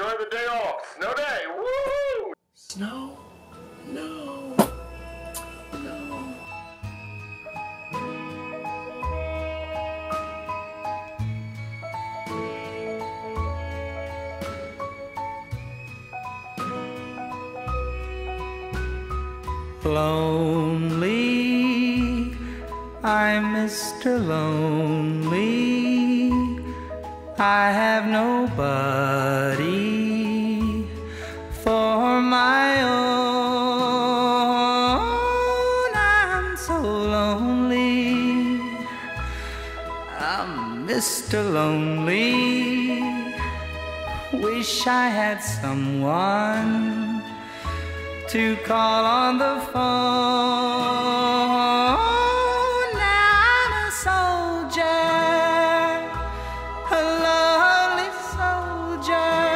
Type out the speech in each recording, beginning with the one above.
Enjoy the day off. Snow day. Woo! Snow? No. No. Lonely, I'm Mr. Lonely. I have nobody for my own. I'm so lonely. I'm Mr. Lonely. Wish I had someone to call on the phone. Now I'm a soldier, a lonely soldier,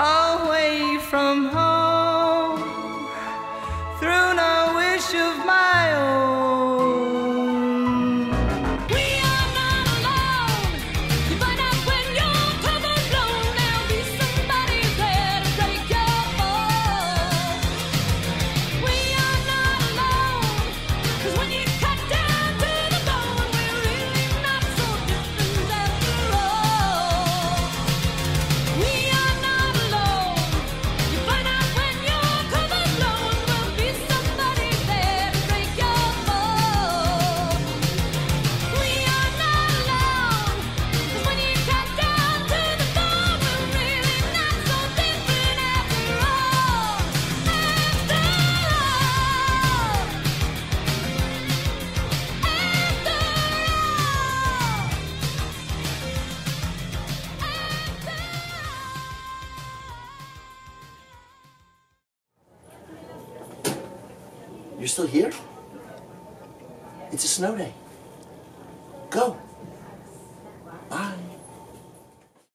away from home, through no wish of my own. We are not alone. You burn up when you're covered blown. There'll be somebody there to break your fall. We are not alone, 'cause when you cut down to the bone, we're really not so different after all. We are not alone. You find out when you're covered blown. There'll be somebody there to break your fall. We are not alone, 'cause when you cut down to the bone, we're really not so different after all. After all. You're still here? It's a snow day. Go.